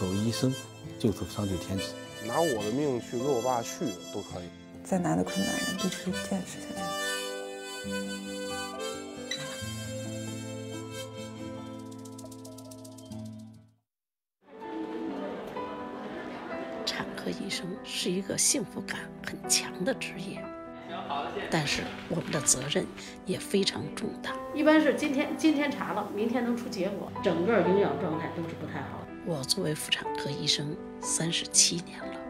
走医生，就走上九天职，拿我的命去为我爸去都可以。再难的困难也必须坚持下去。 医生是一个幸福感很强的职业，但是我们的责任也非常重大。一般是今天查了，明天能出结果，整个营养状态都是不太好的。我作为妇产科医生37年了，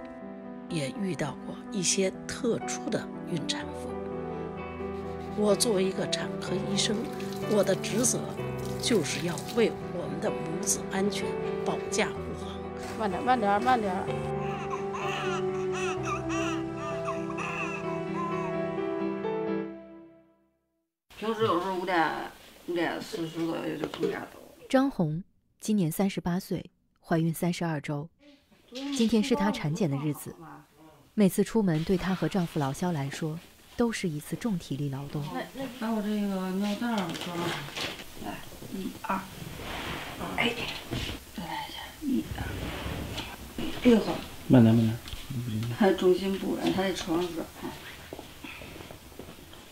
也遇到过一些特殊的孕产妇。我作为一个产科医生，我的职责就是要为我们的母子安全保驾护航。慢点，慢点，慢点。 平时有时候5点40左右就从家走。张红今年38岁，怀孕32周，今天是她产检的日子。每次出门对她和丈夫老肖来说，都是一次重体力劳动。把我这个尿袋装上，来，1、2，哎，再来一下，1、2，哎呦，慢点慢点，还有重心不稳，还得床软。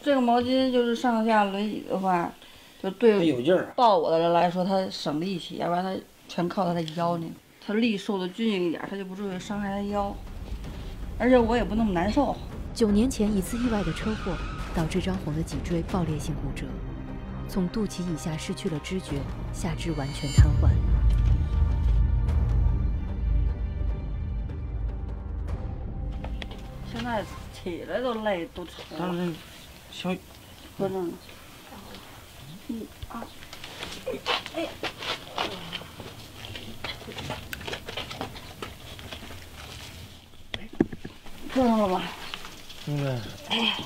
这个毛巾就是上下轮椅的话，就对有劲儿抱我的人来说，他省力气，要不然他全靠他的腰呢。他力受的均匀一点，他就不至于伤害他腰，而且我也不那么难受。9年前一次意外的车祸，导致张红的脊椎爆裂性骨折，从肚脐以下失去了知觉，下肢完全瘫痪。现在起来都累，都疼了。 小雨，搁那呢。1、2，哎呀！坐上了吧？嗯。哎呀，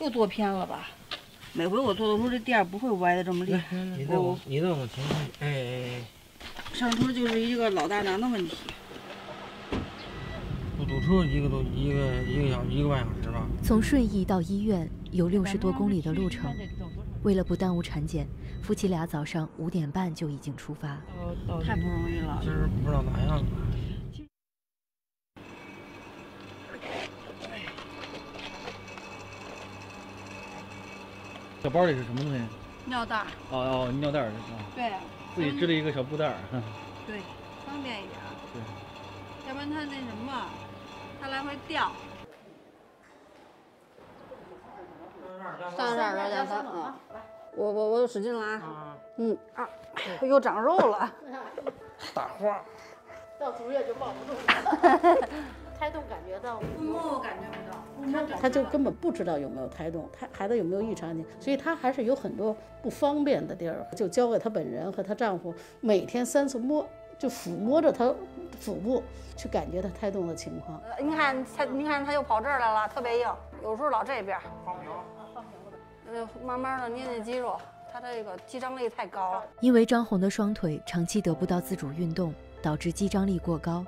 又坐偏了吧？每回我坐的时候，这垫不会歪的这么厉害。你让我停停。哎。上车就是一个老大难的问题。 堵车一个半小时吧。从顺义到医院有60多公里的路程，为了不耽误产检，夫妻俩早上5点半就已经出发。太不容易了。今儿不知道咋样。小包里是什么东西？尿袋。哦哦，尿袋儿。对。自己织了一个小布袋儿。对，方便一点。对。要不然他那什么。 它来回掉，32、2.3啊！我有使劲拉，1、2，又长肉了，打花，到足月就抱不住了，胎动感觉到我感觉不到，他就根本不知道有没有胎动，孩子有没有异常呢？所以他还是有很多不方便的地儿，就交给他本人和她丈夫每天3次摸。 就抚摸着他腹部，去感觉他胎动的情况。你看他又跑这儿来了，特别硬，有时候老这边。放平，放平了。慢慢的捏捏肌肉，他这个肌张力太高了。因为张红的双腿长期得不到自主运动，导致肌张力过高，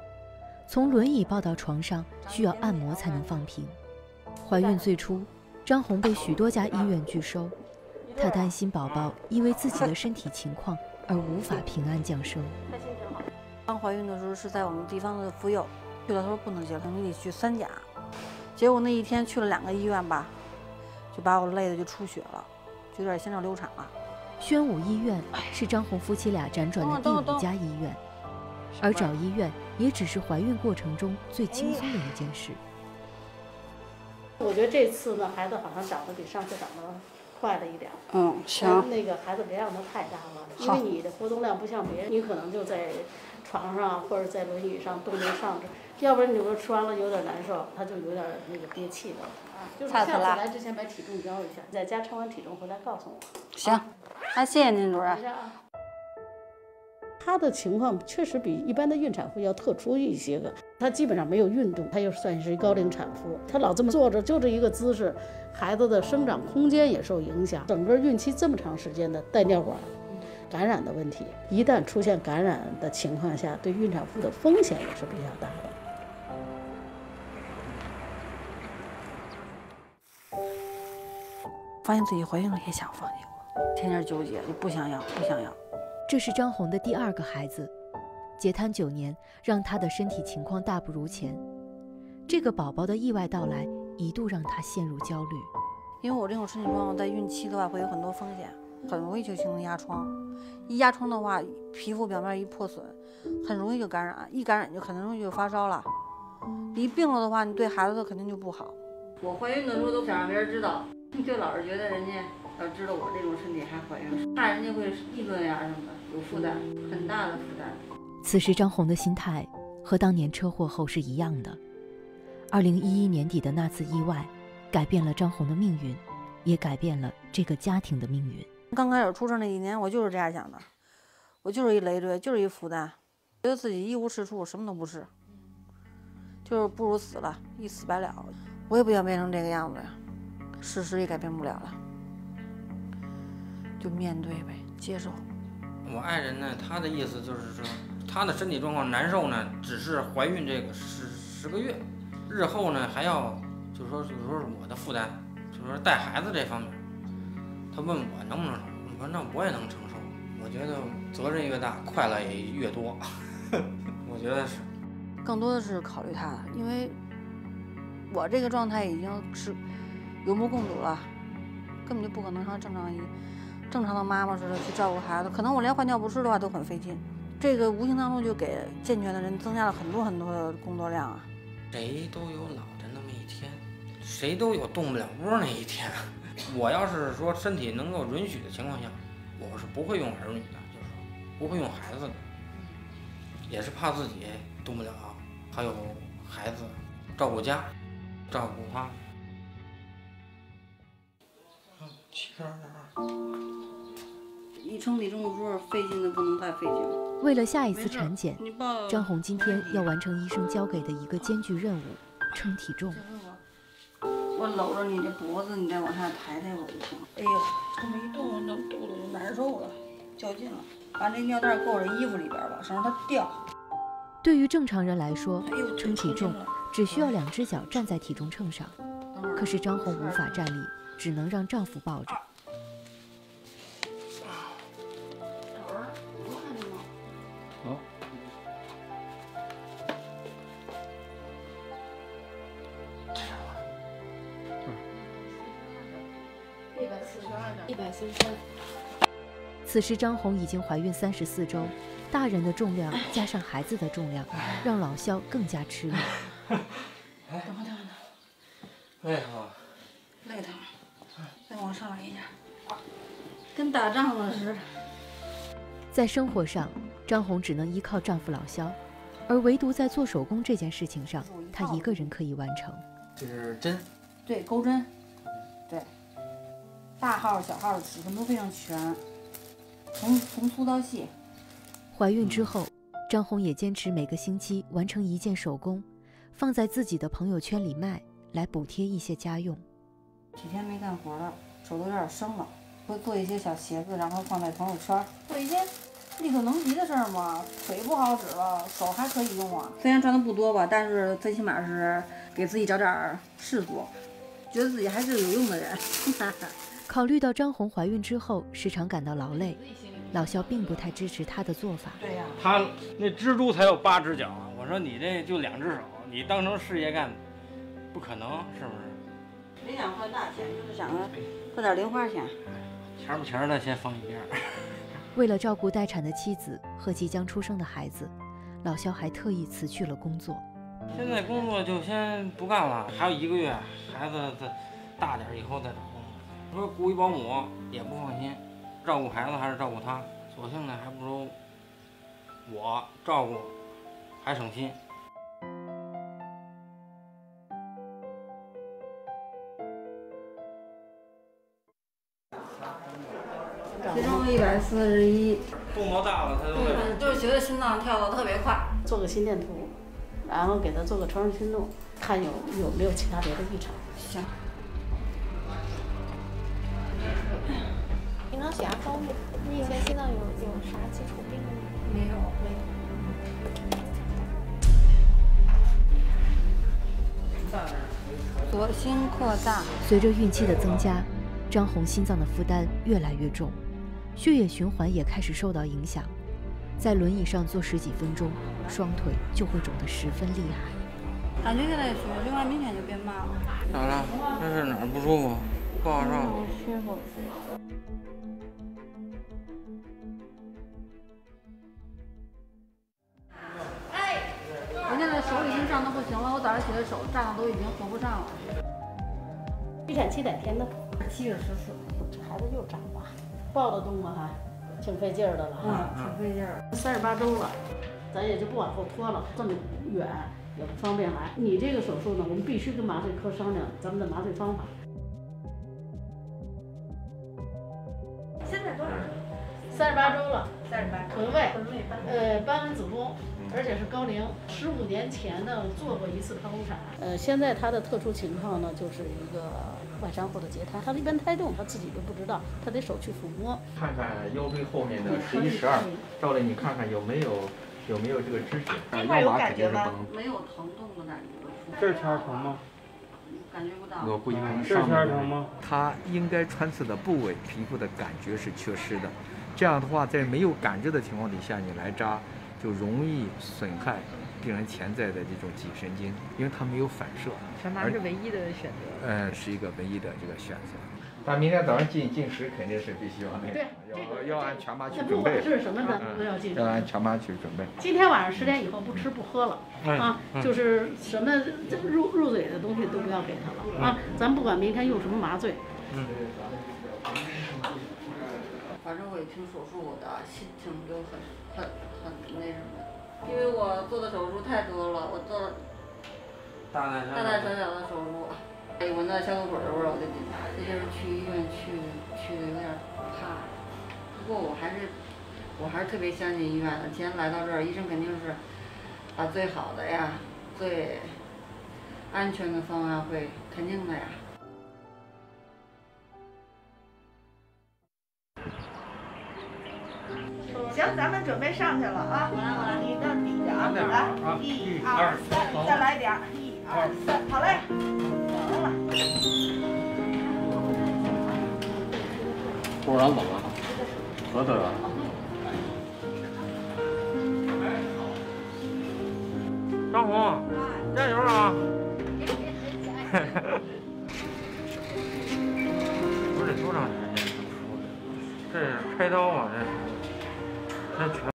从轮椅抱到床上需要按摩才能放平。怀孕最初，张红被许多家医院拒收，她担心宝宝因为自己的身体情况而无法平安降生。 刚怀孕的时候是在我们地方的妇幼，去了他说不能结婚，你得去3甲。结果那一天去了2个医院吧，就把我累的就出血了，就有点先兆流产了。宣武医院是张红夫妻俩辗转的第5家医院，而找医院也只是怀孕过程中最轻松的一件事。我觉得这次呢，孩子好像长得比上次长得快了一点。嗯，行。那个孩子别让他太大了，因为你的活动量不像别人，你可能就在。 床上或者在轮椅上都能上着，要不然你说吃完了有点难受，他就有点那个憋气的。就是下次来之前把体重标一下，在家称完体重回来告诉我。行，那谢谢您主任。他的情况确实比一般的孕产妇要特殊一些个，他基本上没有运动，他又算是高龄产妇，他老这么坐着就这一个姿势，孩子的生长空间也受影响，整个孕期这么长时间的带尿管。 感染的问题，一旦出现感染的情况下，对孕产妇的风险也是比较大的。发现自己怀孕了也想放弃，天天纠结，就不想要，不想要。这是张红的第2个孩子，截瘫9年让他的身体情况大不如前。这个宝宝的意外到来一度让他陷入焦虑，因为我这种身体状况在孕期的话会有很多风险，很容易就形成压疮，一压疮的话皮肤表面一破损，很容易就感染，一感染就很容易就发烧了，一病了的话你对孩子肯定就不好。我怀孕的时候都想让别人知道，就老是觉得人家要知道我这种身体还怀孕，怕人家会议论呀什么的，有负担，很大的负担。此时张红的心态和当年车祸后是一样的。2011年底的那次意外，改变了张红的命运，也改变了这个家庭的命运。刚开始出生那几年，我就是这样想的，我就是一累赘，就是一负担，觉得自己一无是处，什么都不是，就是不如死了，一死百了。我也不想变成这个样子呀，事实也改变不了了，就面对呗，接受。我爱人呢，他的意思就是说，他的身体状况难受呢，只是怀孕这个十个月。日后呢还要就是说我的负担，就是说带孩子这方面，他问我能不能承受，我说那我也能承受。我觉得责任越大，快乐也越多，我觉得是。更多的是考虑他，因为我这个状态已经是有目共睹了，根本就不可能像正常的妈妈似的去照顾孩子，可能我连换尿不湿的话都很费劲。这个无形当中就给健全的人增加了很多很多的工作量啊。谁都有老的那么一天，谁都有动不了窝那一天。我要是说身体能够允许的情况下，我是不会用儿女的，就是不会用孩子的，也是怕自己动不了，还有孩子，照顾家，照顾他。一称体重的时候费劲的不能再费劲了。为了下一次产检，张红今天要完成医生交给的一个艰巨任务——称体重。我搂着你这脖子，你再往下抬抬我就行。哎呦，这么一动，那肚子就难受了，较劲了。把这尿袋搁我这衣服里边吧，省得它掉。对于正常人来说，称体重只需要2只脚站在体重秤上，可是张红无法站立，只能让丈夫抱着。143。此时张红已经怀孕34周，大人的重量加上孩子的重量，让老肖更加吃力。等会儿，累哈，累疼，再往上来一点，跟打仗了似的。在生活上，张红只能依靠丈夫老肖，而唯独在做手工这件事情上，她一个人可以完成。这是针，对，钩针，对。大号、小号的尺寸都非常全，从粗到细。怀孕之后，张红也坚持每个星期完成一件手工，放在自己的朋友圈里卖，来补贴一些家用。几天没干活了，手都有点生了，会做一些小鞋子，然后放在朋友圈。做一些力所能及的事儿嘛，腿不好使了，手还可以用啊。虽然赚的不多吧，但是最起码是给自己找点事做，觉得自己还是有用的人。考虑到张红怀孕之后时常感到劳累，老肖并不太支持她的做法。对呀，他那蜘蛛才有8只脚啊！我说你这就2只手，你当成事业干，不可能，是不是？没想花大钱，就是想着做点零花钱。钱不钱的先放一边。为了照顾待产的妻子和即将出生的孩子，老肖还特意辞去了工作。现在工作就先不干了，还有1个月，孩子再大点以后再找。说雇一保姆也不放心，照顾孩子还是照顾他，索性呢还不如我照顾，还省心。体重141，肚毛大了，他就是觉得心脏跳得特别快。做个心电图，然后给他做个超声心动，看有没有其他别的异常。行。平常血压高吗？你以前心脏有啥基础病吗？没有，没有。左心扩大。随着孕期的增加，张红心脏的负担越来越重，血液循环也开始受到影响。在轮椅上坐十几分钟，双腿就会肿得十分厉害。感觉越来越舒服，另外明显就变慢了。咋了？这是哪儿不舒服？不好受？不舒服。哎，我现在手已经胀得不行了，我早上起来手胀得都已经合不上了。预产期哪天呢？7月14。这孩子又长了，抱得动吗？还？ 挺费劲儿的了，挺费劲儿。38周了，咱也就不往后拖了。这么远也不方便来。你这个手术呢，我们必须跟麻醉科商量咱们的麻醉方法。现在多少周？38周了。38周。臀位，斑纹子宫，而且是高龄。15年前呢，做过一次剖宫产。现在他的特殊情况呢，就是一个。 外伤后的截瘫，他一般胎动，他自己都不知道，他得手去抚摸，看看腰椎后面的11、12，赵丽，你看看有没有这个知觉？这块有感觉吗？没有疼痛的感觉。这圈疼吗？感觉不到。我估计这圈疼吗？他应该穿刺的部位，皮肤的感觉是缺失的，这样的话，在没有感知的情况底下，你来扎，就容易损害。 病人潜在的这种脊神经，因为他没有反射，全麻是唯一的选择。是一个唯一的这个选择。但明天早上进食肯定是必须要那个，要按全麻去准备。这是什么咱都要进。要按全麻去准备。今天晚上10点以后不吃不喝了啊，就是什么入嘴的东西都不要给他了啊。咱不管明天用什么麻醉。嗯。反正我一听手术，我的心情就很那什么。 因为我做的手术太多了，我做了大大小小的手术，一闻到消毒水的味儿，我就紧张。这就是去医院去的有点怕，不过我还是特别相信医院的。既然来到这儿，医生肯定是把最好的呀、最安全的方案会肯定的呀。 行，咱们准备上去了啊！我来，你到底下啊！来，1、2、3，再来一点，1、2、3，好嘞，成了。护士长怎么了？何队长。张红，加油啊！不是多长时间？这是开刀啊，这是。 那全。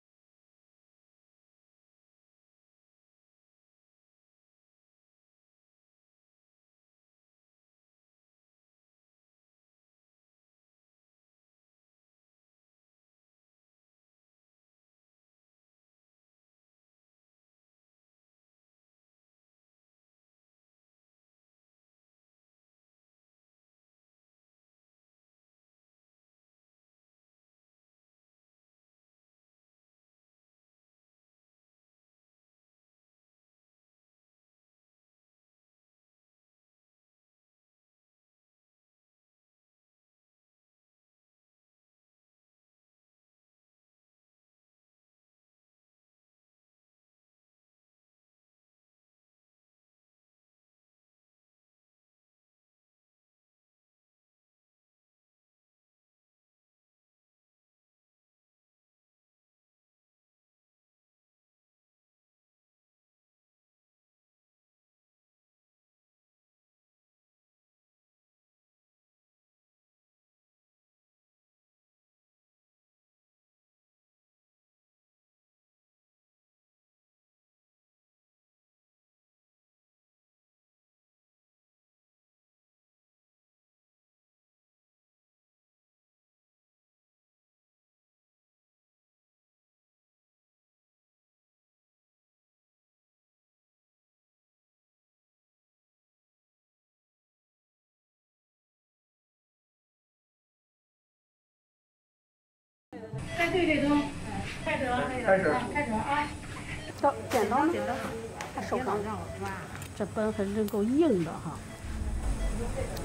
哎，对对对，开始啊！刀，剪刀，手不让我抓。这斑痕真够硬的哈。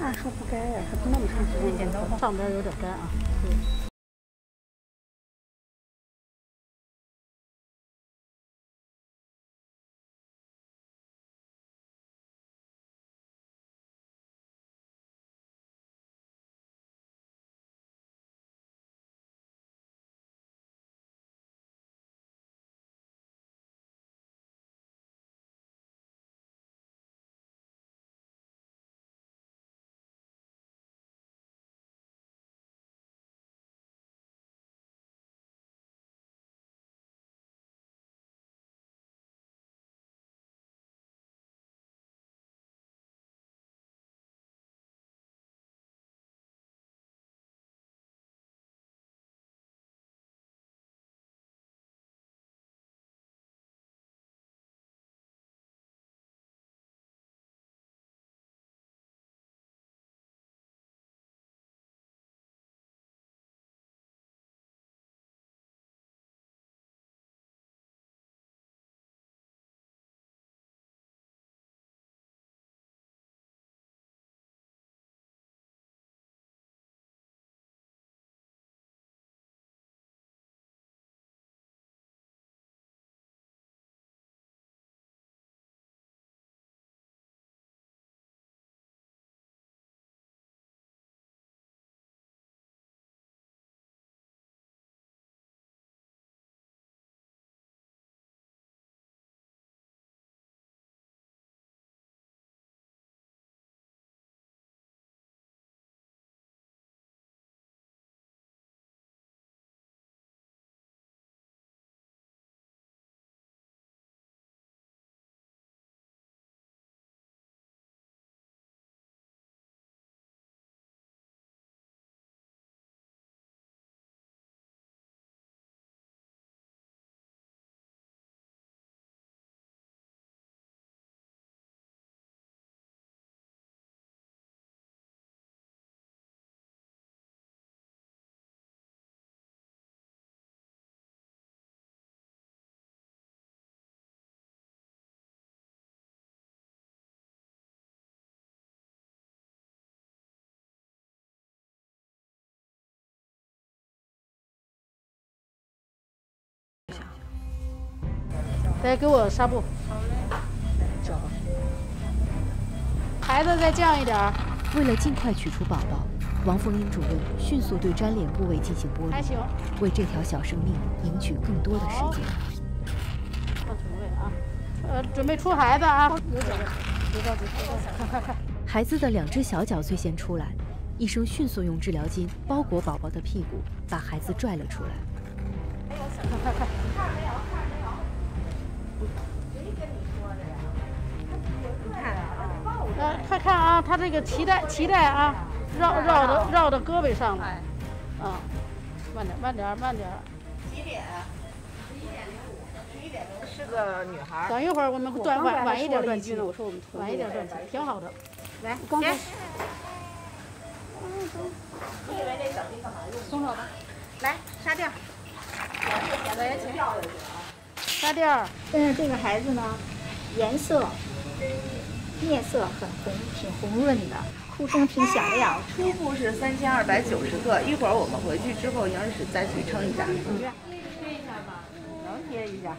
按说不该呀，它那么长时间，剪刀上边有点干啊。对。来，给我纱布。好嘞。找。孩子再降一点。为了尽快取出宝宝，王凤英主任迅速对粘连部位进行剥离，还行，为这条小生命赢取更多的时间。到准备啊，准备出孩子啊！有奖，别着急，快快快！孩子的两只小脚最先出来。 医生迅速用治疗巾包裹宝宝的屁股，把孩子拽了出来。快快快！看着没有？看着没有？谁跟你说的呀？他不对呀，他抱着。快看啊，他这个脐带啊，绕到胳膊上了。啊，慢点，慢点，慢点。几点？11:05。11:05。是个女孩。等一会儿我们晚一点断气呢。我说我们晚一点断气，挺好的。来，刚才。 你以为这小地方好用？松手吧，来沙垫儿，沙垫儿。但是这个孩子呢，颜色、面色很红，挺红润的，哭声挺响亮。初步是3290个，一会儿我们回去之后，营养室再去称一下。推一下吧，能贴一下。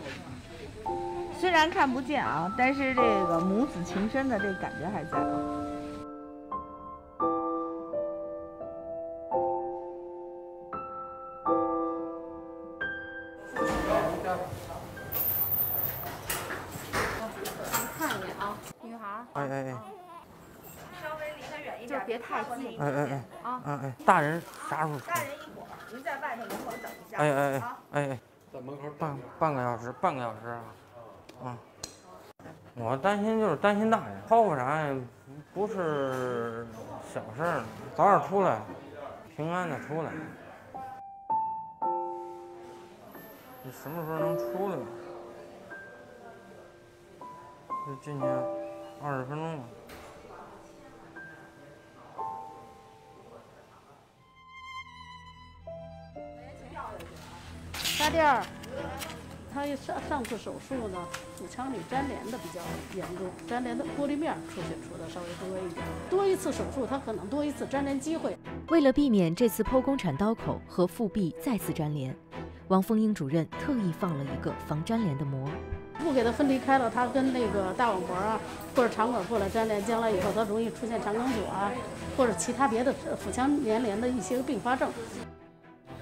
虽然看不见啊，但是这个母子情深的这感觉还在啊。 哎哎哎！啊哎哎！大人啥时候出？大人一会儿，您在外头门口等一下。哎哎哎！哎哎！在门口半个小时，半个小时啊！啊！我担心就是担心大人，剖腹产也不是小事儿，早点出来，平安的出来。你什么时候能出来？就进去20分钟吧。 沙垫儿，他上次手术呢，腹腔里粘连的比较严重，粘连的玻璃面出血出的稍微多一点，多一次手术他可能多一次粘连机会。为了避免这次剖宫产刀口和腹壁再次粘连，王凤英主任特意放了一个防粘连的膜，不给它分离开了，它跟那个大网脖啊或者肠梗过来粘连，将来以后它容易出现肠梗阻啊或者其他别的腹腔粘连的一些并发症。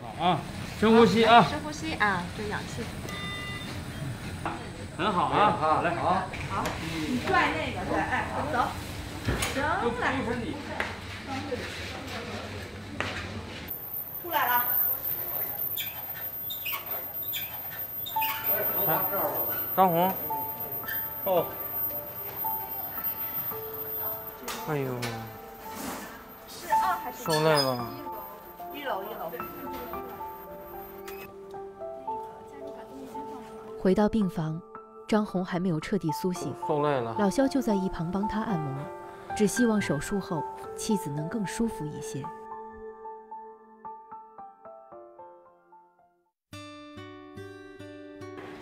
好啊。 深呼吸啊！深呼吸啊！对氧气。很好啊！好，来，好，好，你拽那个，对，哎，走，行了，出来了。张红，哦，哎呦，是二还是？受累了。一楼。 回到病房，张红还没有彻底苏醒，受累了。老肖就在一旁帮他按摩，只希望手术后妻子能更舒服一些。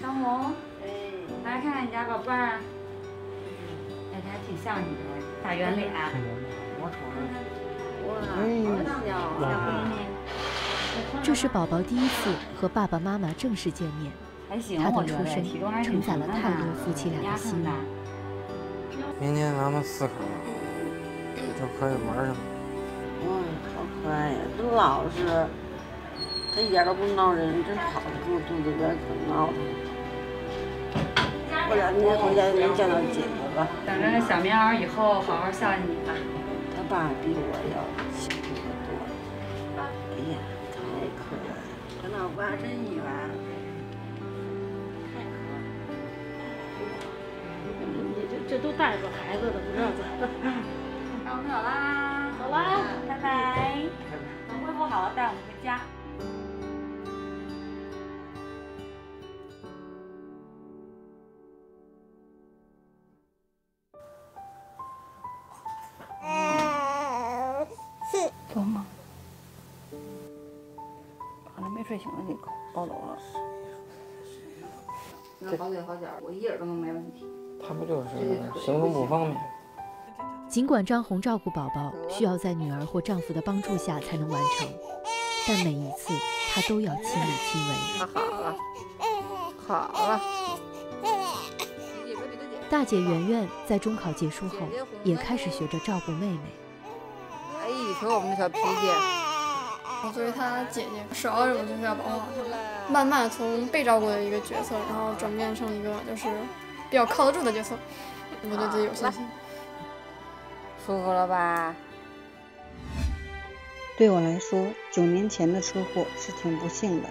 张红，来看看你家宝贝儿，哎，还挺像你的，大圆脸。我瞅着，哇，好像。这是宝宝第一次和爸爸妈妈正式见面。 他的出生承载了太多夫妻俩的希望。明天咱们4个就可以玩去了。嗯，好可爱呀，真老实，他一点都不闹人，真好，住肚子里边可闹腾。过两天回家就能见到姐姐了。等着小棉袄以后好好孝敬你吧。他爸比我要幸福得多。哎呀，太可爱了，跟老爸真意外。 这都带着孩子的，不知道怎么。那我们走啦，走啦，拜拜。等恢复好了，带我们回家。做梦，把那没睡醒的给抱走了。那好嘴好脚，我一点都没问题。 他不就是行动不方便？尽管张红照顾宝宝需要在女儿或丈夫的帮助下才能完成，但每一次她都要亲力亲为。好了，好了，大姐圆圆在中考结束后，也开始学着照顾妹妹。哎，以前我们那小脾气，我作为她姐姐，首要任务就是要保护好她。慢慢从被照顾的一个角色，然后转变成一个就是比较靠得住的角色，我对自己有信心。舒服了吧？对我来说，9年前的车祸是挺不幸的，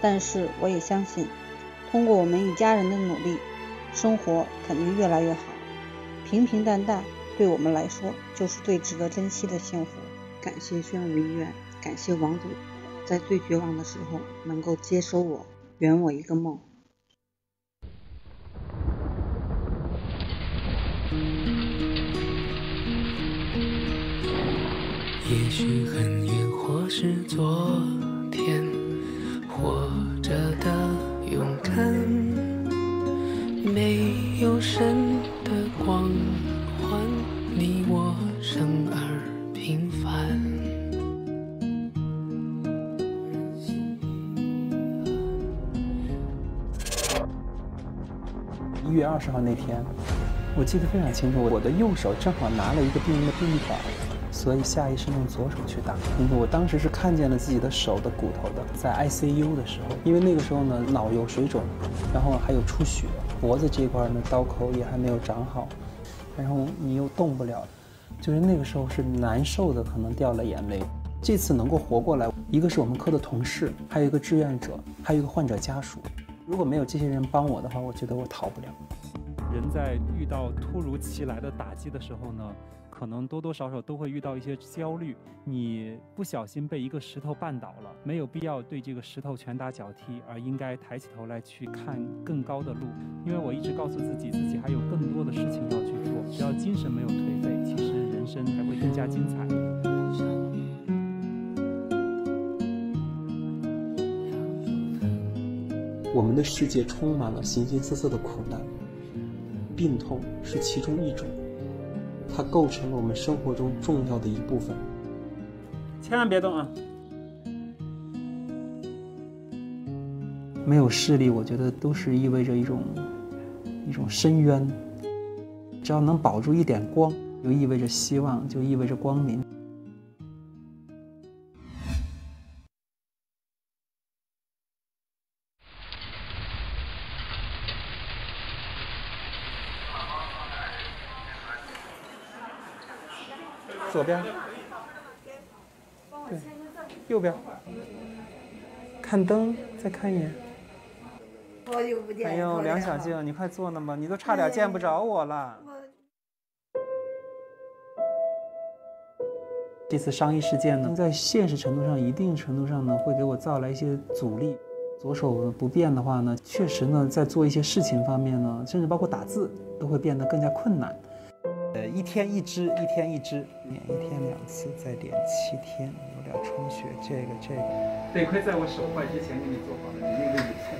但是我也相信，通过我们一家人的努力。 生活肯定越来越好，平平淡淡对我们来说就是最值得珍惜的幸福。感谢宣武医院，感谢王总，在最绝望的时候能够接收我，圆我一个梦。也许很远，或是昨天，活着的勇敢。 没有神的光环，你我生而平凡。1月20号那天，我记得非常清楚，我的右手正好拿了一个病人的病历本，所以下意识用左手去打。因为我当时是看见了自己的手的骨头的，在 ICU 的时候，因为那个时候呢，脑有水肿，然后还有出血。 脖子这块呢，刀口也还没有长好，然后你又动不了，就是那个时候是难受的，可能掉了眼泪。这次能够活过来，一个是我们科的同事，还有一个志愿者，还有一个患者家属。如果没有这些人帮我的话，我觉得我逃不了。人在遇到突如其来的打击的时候呢，可能多多少少都会遇到一些焦虑。你不小心被一个石头绊倒了，没有必要对这个石头拳打脚踢，而应该抬起头来去看更高的路。因为我一直告诉自己，自己还有更多的事情要去做，只要精神没有颓废，其实人生才会更加精彩。 我们的世界充满了形形色色的苦难，病痛是其中一种，它构成了我们生活中重要的一部分。千万别动啊！没有视力，我觉得都是意味着一种深渊。只要能保住一点光，就意味着希望，就意味着光明。左边，对，右边，看灯，再看一眼。好久不见。哎呦，梁小静，你快坐那吧，你都差点见不着我了。这次伤疫事件呢，在现实程度上、一定程度上呢，会给我造来一些阻力。左手不便的话呢，确实呢，在做一些事情方面呢，甚至包括打字，都会变得更加困难。 一天一支，点一天2次，再点7天，有点充血。这个，得亏在我手坏之前给你做好了，你那个也太……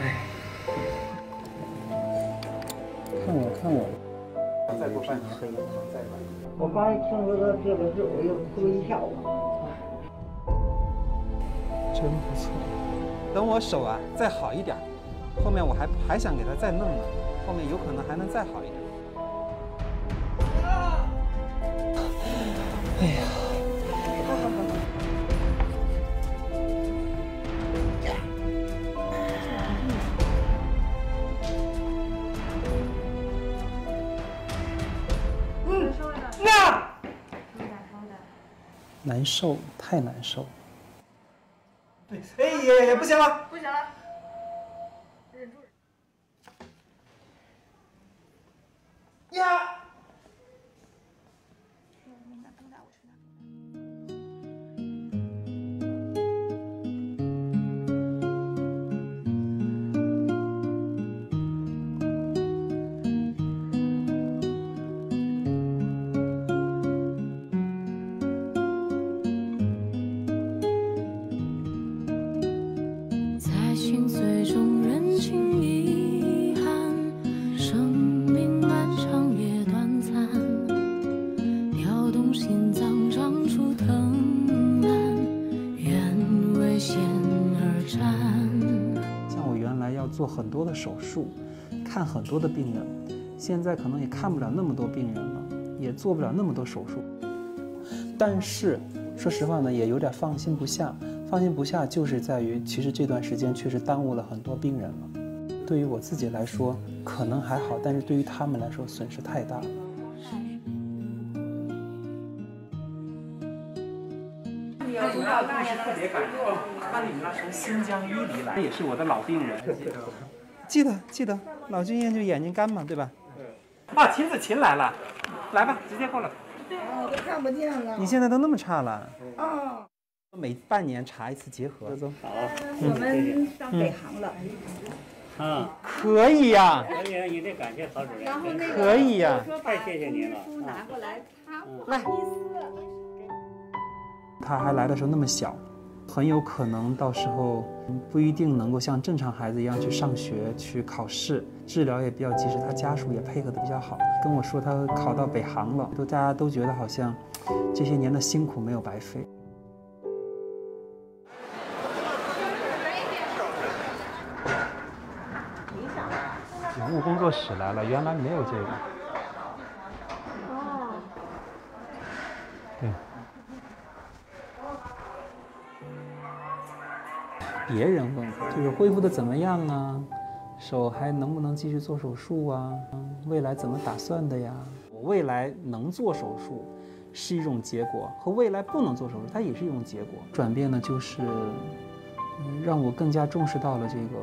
哎，看我，再过半年可以了，再晚。我爸一听说到这个事，我又哭一下午。真不错，等我手啊再好一点。 后面我还想给他再弄呢，后面有可能还能再好一点。哎呀！难受，太难受。对，哎，也不行了，不行了。 呀！在心碎中认清你。 心脏长出藤蔓，愿为险而。山。像我原来要做很多的手术，看很多的病人，现在可能也看不了那么多病人了，也做不了那么多手术。但是说实话呢，也有点放心不下。放心不下就是在于，其实这段时间确实耽误了很多病人了。对于我自己来说，可能还好，但是对于他们来说，损失太大了。 我当时特别感动，他女儿从新疆伊犁来，也是我的老病人。记得，老经验就眼睛干嘛，对吧？啊，秦子琴来了，来吧，直接过来。啊，我都看不见了。你现在都那么差了？啊，每半年查一次结核。走，好，我们上北航了。嗯，可以呀。可以啊，你这感谢曹主任。然后那个，可以呀，太谢谢您了。书拿过来，他不好意思。 他还来的时候那么小，很有可能到时候不一定能够像正常孩子一样去上学、去考试，治疗也比较及时。他家属也配合的比较好，跟我说他考到北航了，大家都觉得好像这些年的辛苦没有白费。警务工作室来了，原来没有这个。哦。对。 别人问我，就是恢复的怎么样啊？手还能不能继续做手术啊？未来怎么打算的呀？我未来能做手术是一种结果，和未来不能做手术它也是一种结果。转变呢，就是让我更加重视到了这个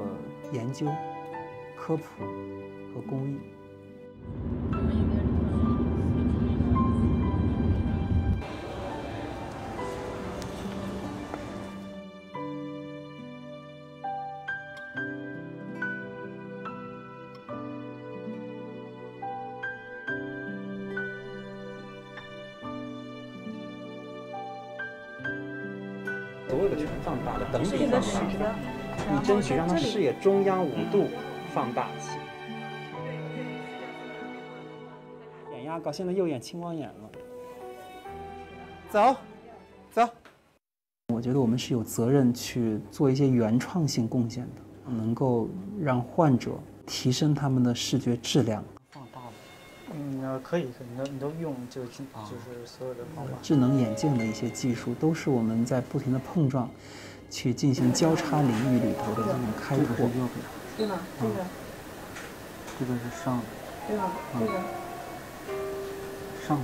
研究、科普和公益。所有的全放大了，等比放大，你争取让它视野中央5度放大起。眼压高，现在右眼青光眼了。走。我觉得我们是有责任去做一些原创性贡献的，能够让患者提升他们的视觉质量。放大了。可以，你都用就是所有的方法。智能眼镜的一些技术都是我们在不停的碰撞，去进行交叉领域里头的这种开拓。对吗？这个是上的。对吗？这个上的。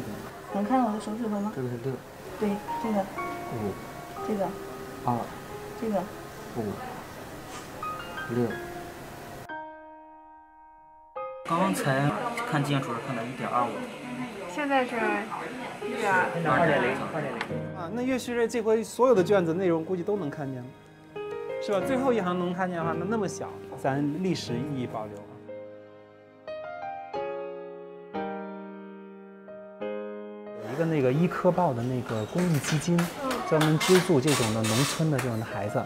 能看到我的手指头吗？这个是6。对，这个5。这个2。这个5 6。刚才。 看近处是看到1.25，现在是2.0啊。那岳旭瑞这回所有的卷子内容估计都能看见了，是吧？最后一行能看见的话，那么小，咱历史意义保留啊。有一个那个医科报的那个公益基金，专门资助这种的农村的这种的孩子。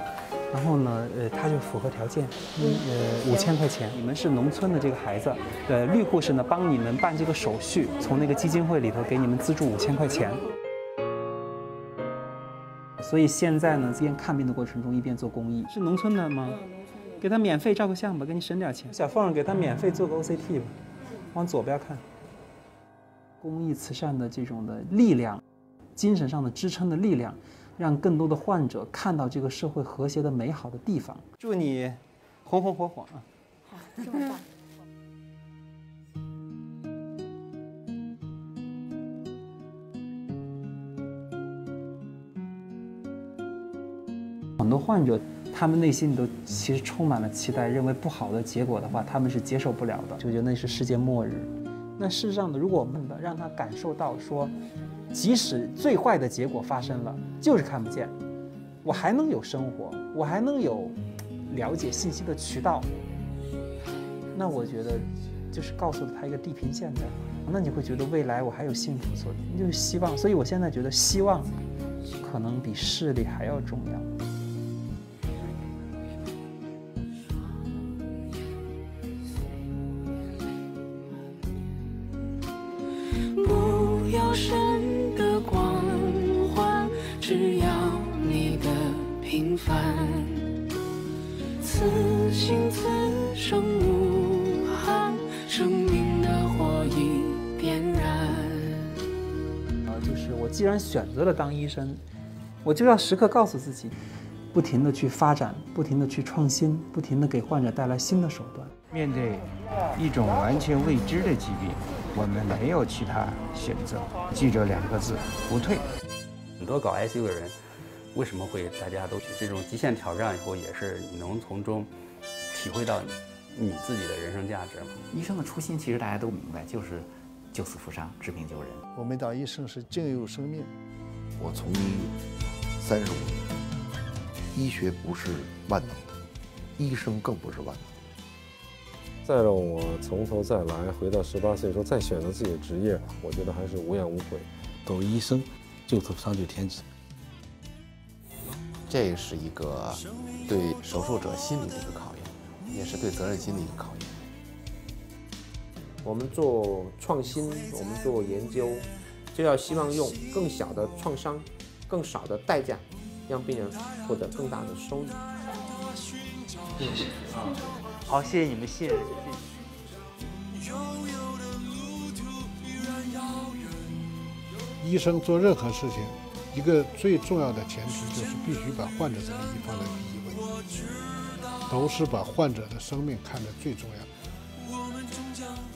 然后呢，他就符合条件，5000块钱。你们是农村的这个孩子，绿护士呢帮你们办这个手续，从那个基金会里头给你们资助5000块钱。所以现在呢，一边看病的过程中一边做公益，是农村的吗？给他免费照个相吧，给你省点钱。小凤给他免费做个 OCT 吧，往左边看。公益慈善的这种的力量，精神上的支撑的力量。 让更多的患者看到这个社会和谐的美好的地方。祝你红红火火啊！好，这么棒。很多患者，他们内心里都其实充满了期待，认为不好的结果的话，他们是接受不了的，就觉得那是世界末日。那事实上呢，如果我们让他感受到说。 即使最坏的结果发生了，就是看不见，我还能有生活，我还能有了解信息的渠道。那我觉得，就是告诉了他一个地平线的，那你会觉得未来我还有幸福所，就是希望。所以我现在觉得希望，可能比视力还要重要。 只要你的平凡。此心此生无憾，生命的火已点燃。就是我既然选择了当医生，我就要时刻告诉自己，不停地去发展，不停地去创新，不停地给患者带来新的手段。面对一种完全未知的疾病，我们没有其他选择。记着两个字：不退。很多搞 ICU 的人。 为什么会大家都去这种极限挑战以后，也是你能从中体会到你自己的人生价值吗？医生的初心其实大家都明白，就是救死扶伤、治病救人。我们当医生是敬佑生命。我从医35年，医学不是万能的，医生更不是万能的。再让我从头再来，回到18岁时候再选择自己的职业，我觉得还是无怨无悔。懂医生，救死扶伤就是天职。 这是一个对手术者心理的一个考验，也是对责任心的一个考验。我们做创新，我们做研究，就要希望用更小的创伤、更少的代价，让病人获得更大的收益。谢谢啊，好，谢谢你们，谢谢。医生做任何事情。 一个最重要的前提就是必须把患者的利益放在第一位，同时把患者的生命看得最重要。